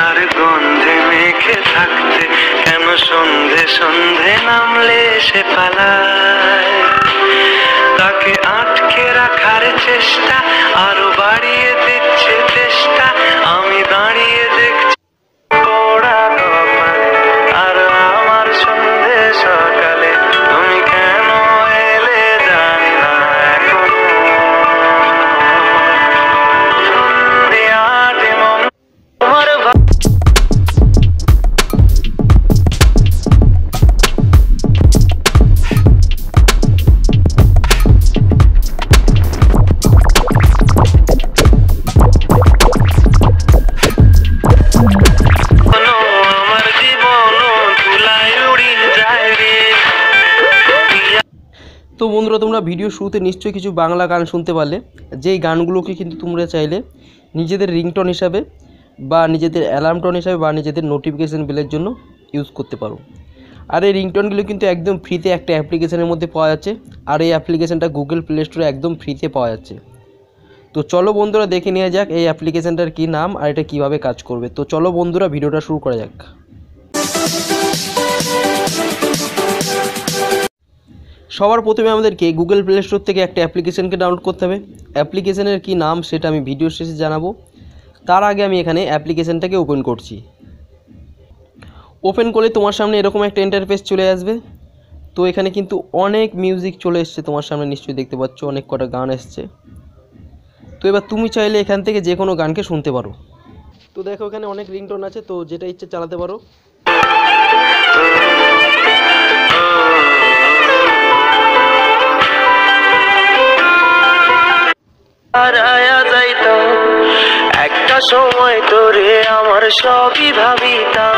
তার গন্ধে মেখে থাকতে কেন সন্ধে সন্ধে নামলে সে পালায়। তাকে আটকে রাখার চেষ্টা আরো বাড়িয়ে দিচ্ছে চেষ্টা। আমি দাঁড়িয়ে দেখছি পোড়া কপাল আর আমার সন্ধে সকালে তুমি কেন এলে জানি না। এখন সন্ধে আটে মন তোমার তো বন্ধুরা তোমরা ভিডিও শুরুতে নিশ্চয়ই কিছু বাংলা গান শুনতে পারলে, যেই গানগুলোকে কিন্তু তোমরা চাইলে নিজেদের রিংটন হিসাবে বা নিজেদের অ্যালার্মটন হিসাবে বা নিজেদের নোটিফিকেশান বেলের জন্য ইউজ করতে পারো। আর এই রিংটনগুলো কিন্তু একদম ফ্রিতে একটা অ্যাপ্লিকেশানের মধ্যে পাওয়া যাচ্ছে, আর এই অ্যাপ্লিকেশানটা গুগল প্লে স্টোরে একদম ফ্রিতে পাওয়া যাচ্ছে। তো চলো বন্ধুরা দেখে নেওয়া যাক এই অ্যাপ্লিকেশানটার কী নাম আর এটা কীভাবে কাজ করবে। তো চলো বন্ধুরা ভিডিওটা শুরু করা যাক। সবার প্রথমে আমাদেরকে গুগল প্লে স্টোর থেকে একটা অ্যাপ্লিকেশানকে ডাউনলোড করতে হবে। অ্যাপ্লিকেশানের কী নাম সেটা আমি ভিডিও শেষে জানাবো, তার আগে আমি এখানে অ্যাপ্লিকেশানটাকে ওপেন করছি। ওপেন করলে তোমার সামনে এরকম একটা ইন্টারফেস চলে আসবে। তো এখানে কিন্তু অনেক মিউজিক চলে এসছে, তোমার সামনে নিশ্চয়ই দেখতে পাচ্ছ অনেক কটা গান এসছে। তো এবার তুমি চাইলে এখান থেকে যে কোনো গানকে শুনতে পারো। তো দেখো এখানে অনেক রিংটোন আছে, তো যেটা ইচ্ছে চালাতে পারো। একটা সময় ধরে আমার সবই ভাবিতাম,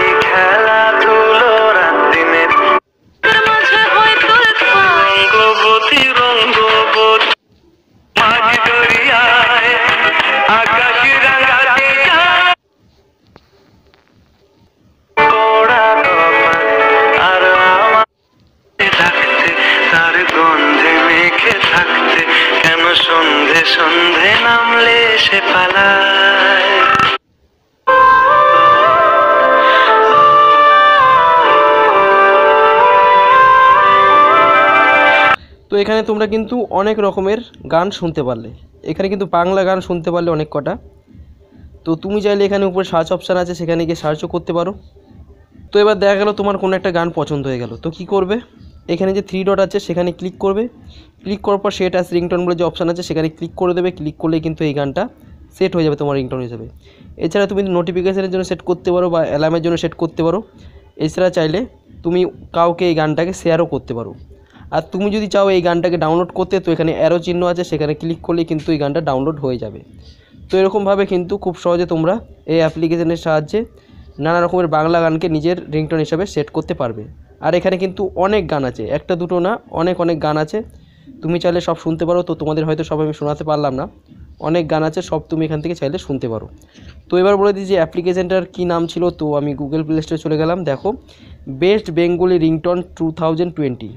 এই খেলাধুলো রাত দিনের মাঝে হয়তো গতি রঙ্গ দরিয়ায় আকাশে রাঙাতে পোড়া কপাল আর আমার থাকতে তার গন্ধে মেখে থাকতে কেন সন্ধে সন্ধে নামলে সে পালায়। তো এখানে তোমরা কিন্তু অনেক রকমের গান শুনতে পারলে, এখানে কিন্তু বাংলা গান শুনতে পারলে অনেক কটা। তো তুমি চাইলে এখানে উপরে সার্চ অপশান আছে, সেখানে গিয়ে সার্চও করতে পারো। তো এবার দেখা গেল তোমার কোনো একটা গান পছন্দ হয়ে গেল, তো কি করবে, এখানে যে 3 ডট আছে সেখানে ক্লিক করবে। ক্লিক করার পর সেট অ্যাজ রিংটোন বলে যে অপশান আছে সেখানে ক্লিক করে দেবে। ক্লিক করলে কিন্তু এই গানটা সেট হয়ে যাবে তোমার রিংটোন হিসেবে। এছাড়া তুমি নোটিফিকেশানের জন্য সেট করতে পারো বা অ্যালার্মের জন্য সেট করতে পারো। এছাড়া চাইলে তুমি কাউকে এই গানটাকে শেয়ারও করতে পারো। আর তুমি যদি চাও এই গানটাকে ডাউনলোড করতে, তো এখানে অ্যারো চিহ্ন আছে সেখানে ক্লিক করলে কিন্তু এই গানটা ডাউনলোড হয়ে যাবে। তো এরকমভাবে কিন্তু খুব সহজে তোমরা এই অ্যাপ্লিকেশানের সাহায্যে নানা রকমের বাংলা গানকে নিজের রিংটোন হিসাবে সেট করতে পারবে। আর এখানে কিন্তু অনেক গান আছে, একটা দুটো না, অনেক গান আছে, তুমি চাইলে সব শুনতে পারো। তো তোমাদের হয়তো সব আমি শোনাতে পারলাম না, অনেক গান আছে, সব তুমি এখান থেকে চাইলে শুনতে পারো। তো এবার বলে দিই যে অ্যাপ্লিকেশানটার কী নাম ছিল। তো আমি গুগল প্লে স্টোরে চলে গেলাম, দেখো বেস্ট বেঙ্গলি রিংটোন 2020।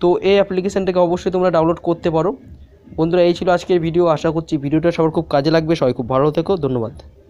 তো এই অ্যাপ্লিকেশানটাকে অবশ্যই তোমরা ডাউনলোড করতে পারো। বন্ধুরা এই ছিল আজকের ভিডিও, আশা করছি ভিডিওটা সবার খুব কাজে লাগবে। সবাই খুব ভালো থেকো, ধন্যবাদ।